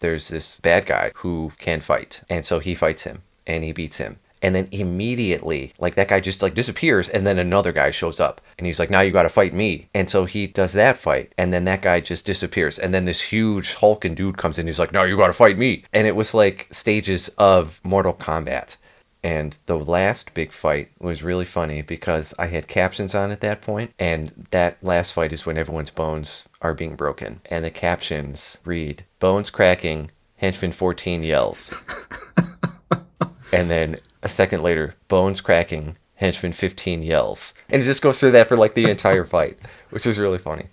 There's this bad guy who can fight, and so he fights him, and he beats him. And then immediately, like, that guy just, like, disappears, and then another guy shows up. And he's like, now you gotta fight me. And so he does that fight, and then that guy just disappears. And then this huge hulking dude comes in, he's like, now you gotta fight me. And it was like stages of Mortal Kombat. And the last big fight was really funny because I had captions on at that point, and that last fight is when everyone's bones are being broken. And the captions read, bones cracking, henchman 14 yells. And then a second later, bones cracking, henchman 15 yells. And it just goes through that for like the entire fight, which is really funny.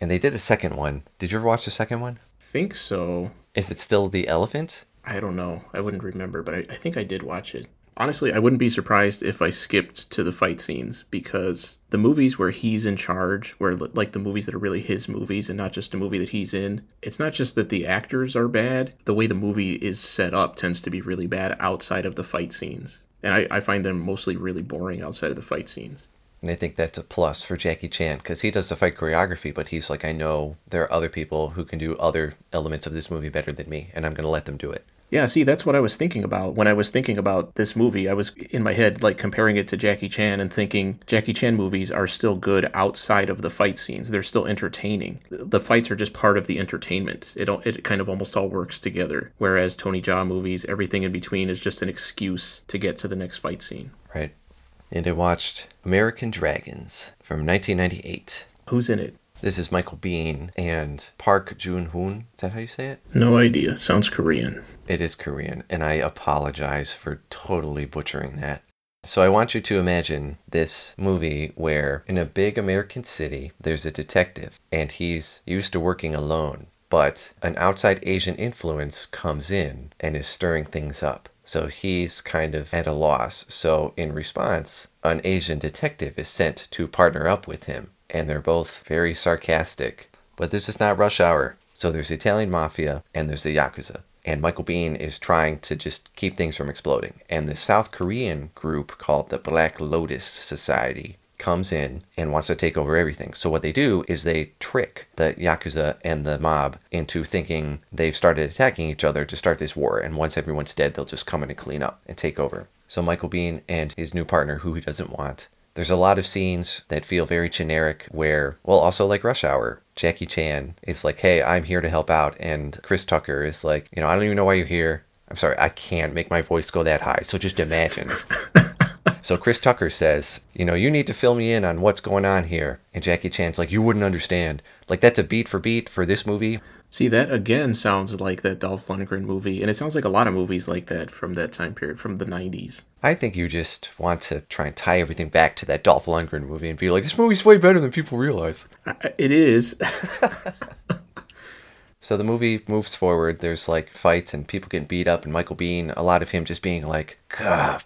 And they did a second one. Did you ever watch the second one? I think so. Is it still the elephant? I don't know. I wouldn't remember, but I think I did watch it. Honestly, I wouldn't be surprised if I skipped to the fight scenes, because the movies where he's in charge, where like the movies that are really his movies and not just a movie that he's in, it's not just that the actors are bad. The way the movie is set up tends to be really bad outside of the fight scenes. And I find them mostly really boring outside of the fight scenes. And I think that's a plus for Jackie Chan, because he does the fight choreography, but he's like, I know there are other people who can do other elements of this movie better than me, and I'm going to let them do it. Yeah, see, that's what I was thinking about. When I was thinking about this movie, I was, in my head, like, comparing it to Jackie Chan and thinking Jackie Chan movies are still good outside of the fight scenes. They're still entertaining. The fights are just part of the entertainment. It kind of almost all works together. Whereas Tony Jaa movies, everything in between is just an excuse to get to the next fight scene. Right. And I watched American Dragons from 1998. Who's in it? This is Michael Biehn and Park Joon-hoon. Is that how you say it? No idea. Sounds Korean. It is Korean, and I apologize for totally butchering that. So I want you to imagine this movie where, in a big American city, there's a detective, and he's used to working alone, but an outside Asian influence comes in and is stirring things up. So he's kind of at a loss. So in response, an Asian detective is sent to partner up with him. And they're both very sarcastic. But this is not Rush Hour. So there's the Italian mafia, and there's the Yakuza. And Michael Biehn is trying to just keep things from exploding. And the South Korean group called the Black Lotus Society comes in and wants to take over everything. So what they do is they trick the Yakuza and the mob into thinking they've started attacking each other to start this war. And once everyone's dead, they'll just come in and clean up and take over. So Michael Biehn and his new partner, who he doesn't want. There's a lot of scenes that feel very generic where, well, also like Rush Hour, Jackie Chan is like, hey, I'm here to help out. And Chris Tucker is like, you know, I don't even know why you're here. I'm sorry, I can't make my voice go that high. So just imagine. So Chris Tucker says, you know, you need to fill me in on what's going on here. And Jackie Chan's like, you wouldn't understand. Like, that's a beat for beat for this movie. See, that again sounds like that Dolph Lundgren movie, and it sounds like a lot of movies like that from that time period, from the 90s. I think you just want to try and tie everything back to that Dolph Lundgren movie and be like, this movie's way better than people realize. It is. So the movie moves forward. There's, like, fights and people getting beat up, and Michael Biehn, a lot of him just being like, God,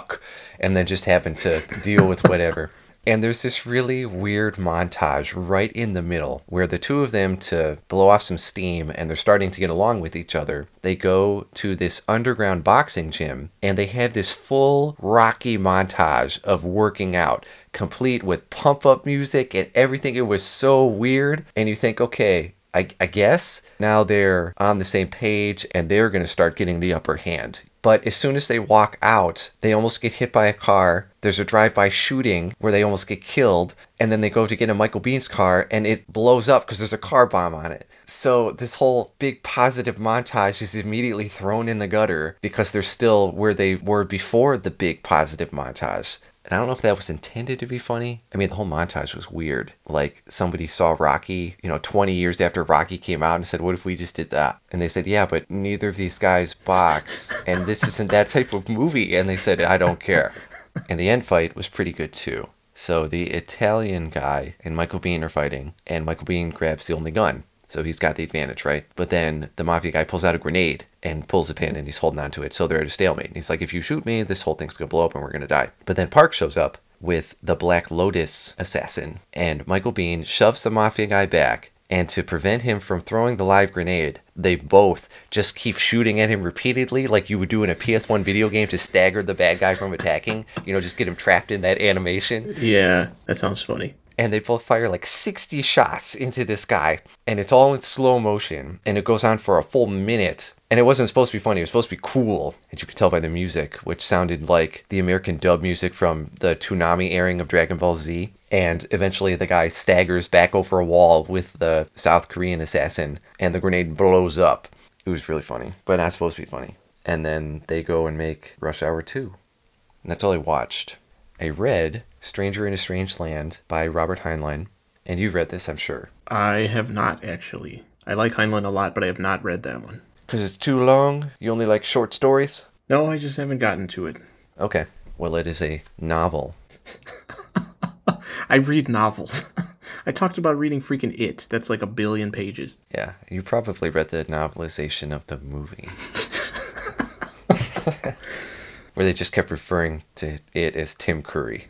fuck, and then just having to deal with whatever. And there's this really weird montage right in the middle where the two of them, to blow off some steam and they're starting to get along with each other, they go to this underground boxing gym and they have this full Rocky montage of working out, complete with pump-up music and everything. It was so weird. And you think, okay, I guess now they're on the same page and they're going to start getting the upper hand. But as soon as they walk out, they almost get hit by a car. There's a drive-by shooting where they almost get killed. And then they go to get in Michael Bihn's car and it blows up because there's a car bomb on it. So this whole big positive montage is immediately thrown in the gutter because they're still where they were before the big positive montage. And I don't know if that was intended to be funny. I mean, the whole montage was weird. Like, somebody saw Rocky, you know, 20 years after Rocky came out and said, what if we just did that? And they said, yeah, but neither of these guys box. And this isn't that type of movie. And they said, I don't care. And the end fight was pretty good, too. So the Italian guy and Michael Biehn are fighting. And Michael Biehn grabs the only gun. So he's got the advantage, right? But then the mafia guy pulls out a grenade and pulls a pin and he's holding on to it. So they're at a stalemate. And he's like, if you shoot me, this whole thing's going to blow up and we're going to die. But then Park shows up with the Black Lotus assassin. And Michael Biehn shoves the mafia guy back. And to prevent him from throwing the live grenade, they both just keep shooting at him repeatedly like you would do in a PS1 video game to stagger the bad guy from attacking. You know, just get him trapped in that animation. Yeah, that sounds funny. And they both fire like 60 shots into this guy. And it's all in slow motion. And it goes on for a full minute. And it wasn't supposed to be funny. It was supposed to be cool. And you could tell by the music, which sounded like the American dub music from the Toonami airing of Dragon Ball Z. And eventually the guy staggers back over a wall with the South Korean assassin. And the grenade blows up. It was really funny. But not supposed to be funny. And then they go and make Rush Hour 2. And that's all I watched. I read Stranger in a Strange Land by Robert Heinlein. And you've read this, I'm sure. I have not, actually. I like Heinlein a lot, but I have not read that one. Because it's too long? You only like short stories? No, I just haven't gotten to it. Okay. Well, it is a novel. I read novels. I talked about reading freaking It. That's like 1 billion pages. Yeah, you probably read the novelization of the movie. Where they just kept referring to it as Tim Curry.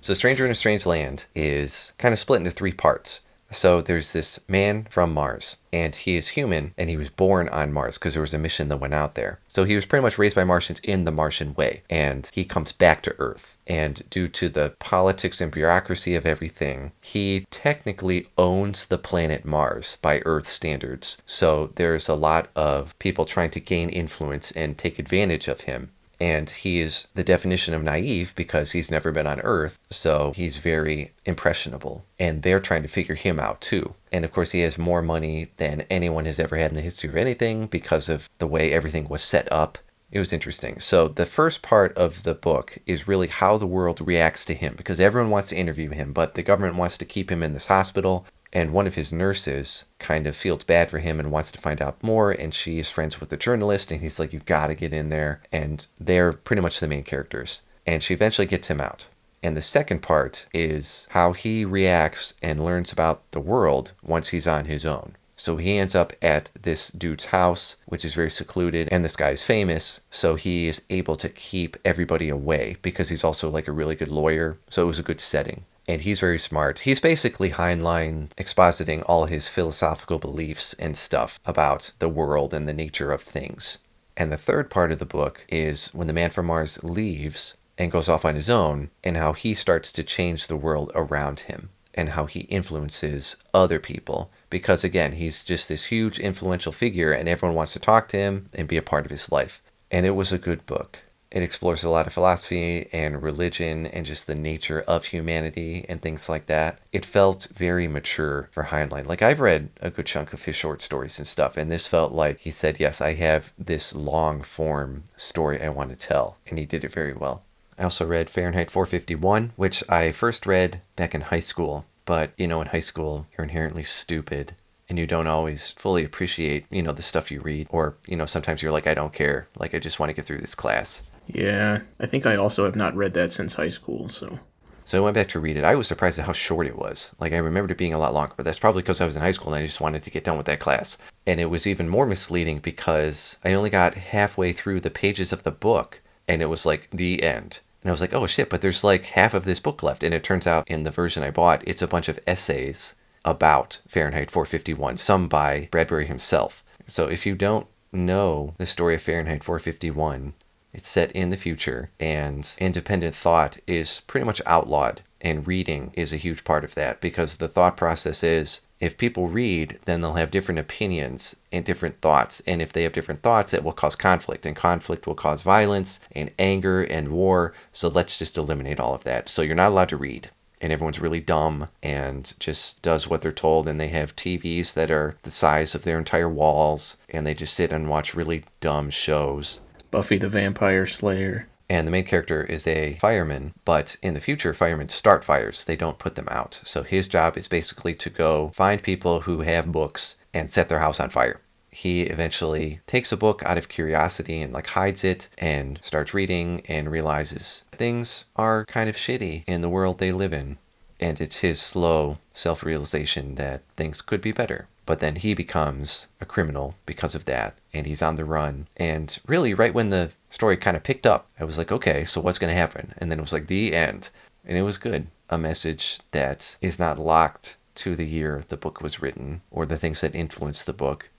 So Stranger in a Strange Land is kind of split into 3 parts. So there's this man from Mars, and he is human, and he was born on Mars because there was a mission that went out there. So he was pretty much raised by Martians in the Martian way, and he comes back to Earth. And due to the politics and bureaucracy of everything, he technically owns the planet Mars by Earth standards. So there's a lot of people trying to gain influence and take advantage of him. And he is the definition of naive because he's never been on Earth, so he's very impressionable. And they're trying to figure him out, too. And, of course, he has more money than anyone has ever had in the history of anything because of the way everything was set up. It was interesting. So the first part of the book is really how the world reacts to him, because everyone wants to interview him, but the government wants to keep him in this hospital. And one of his nurses kind of feels bad for him and wants to find out more. And she is friends with the journalist. And he's like, you got to get in there. And they're pretty much the main characters. And she eventually gets him out. And the second part is how he reacts and learns about the world once he's on his own. So he ends up at this dude's house, which is very secluded, and this guy's famous, so he is able to keep everybody away because he's also like a really good lawyer, so it was a good setting. And he's very smart. He's basically Heinlein expositing all his philosophical beliefs and stuff about the world and the nature of things. And the third part of the book is when the man from Mars leaves and goes off on his own, and how he starts to change the world around him, and how he influences other people. Because, again, he's just this huge influential figure, and everyone wants to talk to him and be a part of his life. And it was a good book. It explores a lot of philosophy and religion and just the nature of humanity and things like that. It felt very mature for Heinlein. Like, I've read a good chunk of his short stories and stuff, and this felt like he said, yes, I have this long-form story I want to tell. And he did it very well. I also read Fahrenheit 451, which I first read back in high school. But, you know, in high school, you're inherently stupid and you don't always fully appreciate, you know, the stuff you read, or, you know, sometimes you're like, I don't care. Like, I just want to get through this class. Yeah, I think I also have not read that since high school, so. So I went back to read it. I was surprised at how short it was. Like, I remembered it being a lot longer, but that's probably because I was in high school and I just wanted to get done with that class. And it was even more misleading because I only got halfway through the pages of the book, and it was like, the end. And I was like, oh shit, but there's like half of this book left. And it turns out in the version I bought, it's a bunch of essays about Fahrenheit 451, some by Bradbury himself. So if you don't know the story of Fahrenheit 451, it's set in the future, and independent thought is pretty much outlawed, and reading is a huge part of that, because the thought process is, if people read, then they'll have different opinions and different thoughts, and if they have different thoughts, it will cause conflict, and conflict will cause violence and anger and war, so let's just eliminate all of that. So you're not allowed to read, and everyone's really dumb and just does what they're told, and they have TVs that are the size of their entire walls, and they just sit and watch really dumb shows. Buffy the Vampire Slayer. And the main character is a fireman, but in the future, firemen start fires. They don't put them out. So his job is basically to go find people who have books and set their house on fire. He eventually takes a book out of curiosity and like hides it and starts reading and realizes things are kind of shitty in the world they live in. And it's his slow self-realization that things could be better. But then he becomes a criminal because of that, and he's on the run. And really, right when the story kind of picked up, I was like, okay, so what's going to happen? And then it was like, the end. And it was good. A message that is not locked to the year the book was written or the things that influenced the book.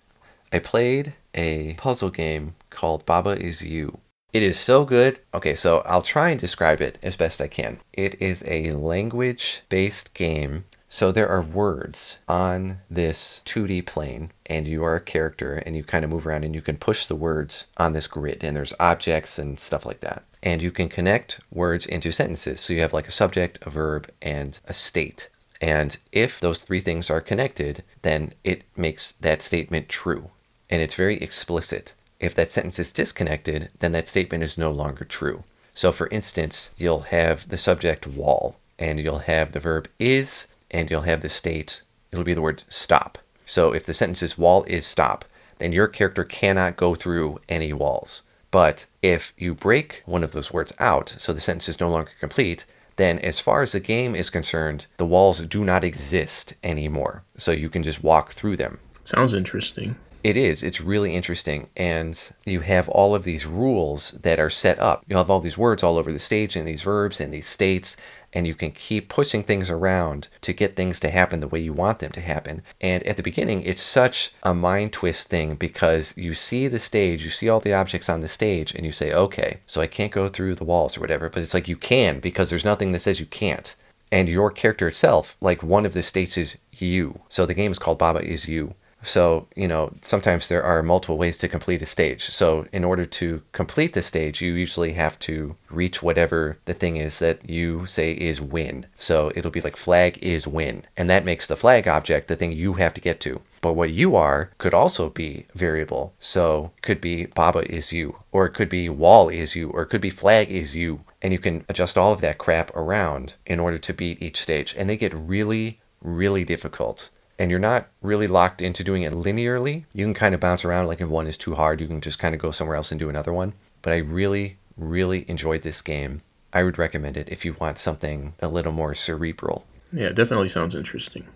I played a puzzle game called Baba Is You. It is so good. Okay, so I'll try and describe it as best I can. It is a language-based game. So there are words on this 2D plane, and you are a character, and you kind of move around, and you can push the words on this grid, and there's objects and stuff like that. And you can connect words into sentences. So you have like a subject, a verb, and a state. And if those three things are connected, then it makes that statement true. And it's very explicit. If that sentence is disconnected, then that statement is no longer true. So for instance, you'll have the subject wall, and you'll have the verb is, and you'll have the state, it'll be the word stop. So if the sentence is wall is stop, then your character cannot go through any walls. But if you break one of those words out, so the sentence is no longer complete, then as far as the game is concerned, the walls do not exist anymore. So you can just walk through them. Sounds interesting. It is. It's really interesting. And you have all of these rules that are set up. You'll have all these words all over the stage, and these verbs and these states, and you can keep pushing things around to get things to happen the way you want them to happen. And at the beginning, it's such a mind twist thing, because you see the stage, you see all the objects on the stage, and you say, okay, so I can't go through the walls or whatever. But it's like, you can, because there's nothing that says you can't. And your character itself, like one of the states is you. So the game is called Baba Is You. So, you know, sometimes there are multiple ways to complete a stage. So in order to complete the stage, you usually have to reach whatever the thing is that you say is win. So it'll be like flag is win. And that makes the flag object the thing you have to get to. But what you are could also be variable. So it could be Baba is you, or it could be wall is you, or it could be flag is you. And you can adjust all of that crap around in order to beat each stage. And they get really, really difficult. And you're not really locked into doing it linearly. You can kind of bounce around, like if one is too hard, you can just kind of go somewhere else and do another one. But I really, really enjoyed this game. I would recommend it if you want something a little more cerebral. Yeah, it definitely sounds interesting.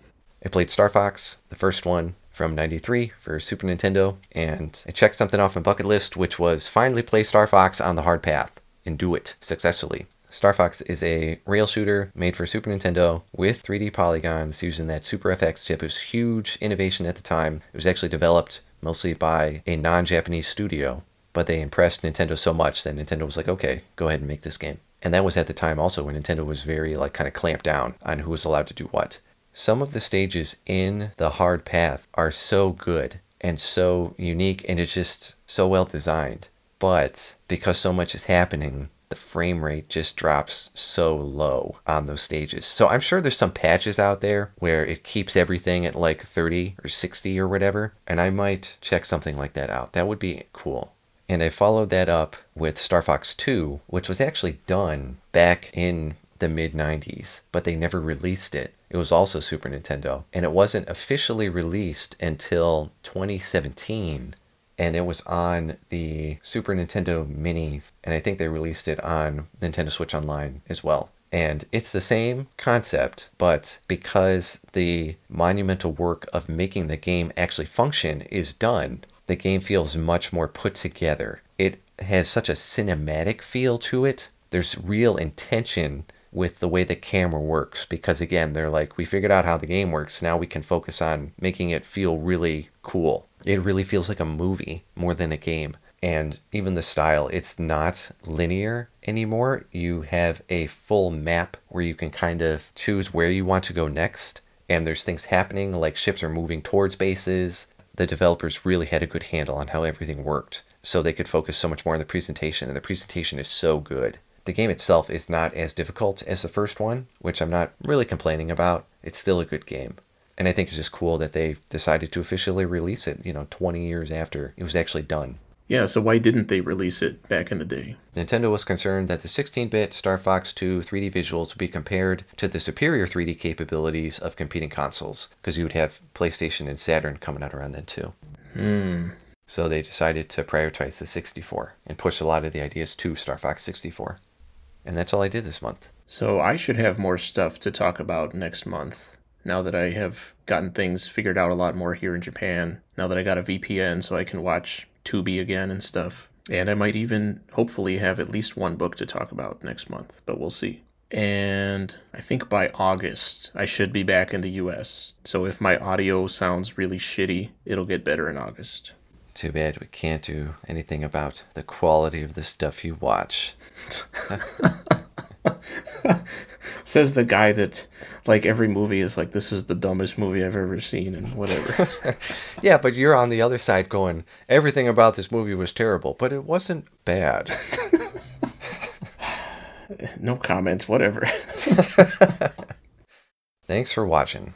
I played Star Fox, the first one from '93 for Super Nintendo, and I checked something off my bucket list, which was finally play Star Fox on the hard path and do it successfully. Star Fox is a rail shooter made for Super Nintendo with 3D polygons using that Super FX chip. It was a huge innovation at the time. It was actually developed mostly by a non-Japanese studio, but they impressed Nintendo so much that Nintendo was like, okay, go ahead and make this game. And that was at the time also when Nintendo was very like kind of clamped down on who was allowed to do what. Some of the stages in the hard path are so good and so unique, and it's just so well designed. But because so much is happening, the frame rate just drops so low on those stages. So I'm sure there's some patches out there where it keeps everything at like 30 or 60 or whatever, and I might check something like that out. That would be cool. And I followed that up with Star Fox 2, which was actually done back in the mid-90s, but they never released it. It was also Super Nintendo, and it wasn't officially released until 2017, and it was on the Super Nintendo Mini, and I think they released it on Nintendo Switch Online as well. And it's the same concept, but because the monumental work of making the game actually function is done, the game feels much more put together. It has such a cinematic feel to it. There's real intention with the way the camera works, because again, they're like, we figured out how the game works, now we can focus on making it feel really cool. It really feels like a movie more than a game. And even the style, it's not linear anymore. You have a full map where you can kind of choose where you want to go next. And there's things happening, like ships are moving towards bases. The developers really had a good handle on how everything worked, so they could focus so much more on the presentation. And the presentation is so good. The game itself is not as difficult as the first one, which I'm not really complaining about. It's still a good game. And I think it's just cool that they decided to officially release it, 20 years after it was actually done. Yeah, so why didn't they release it back in the day? Nintendo was concerned that the 16-bit Star Fox 2 3D visuals would be compared to the superior 3D capabilities of competing consoles, because you would have PlayStation and Saturn coming out around then too. So they decided to prioritize the 64 and push a lot of the ideas to Star Fox 64. And that's all I did this month. So I should have more stuff to talk about next month, now that I have gotten things figured out a lot more here in Japan, now that I got a VPN so I can watch Tubi again and stuff. And I might even hopefully have at least one book to talk about next month, but we'll see. And I think by August, I should be back in the US. So if my audio sounds really shitty, it'll get better in August. Too bad we can't do anything about the quality of the stuff you watch. Says the guy that, like, every movie is like, this is the dumbest movie I've ever seen and whatever. Yeah, but you're on the other side going, everything about this movie was terrible, but it wasn't bad. No comments, whatever. Thanks for watching.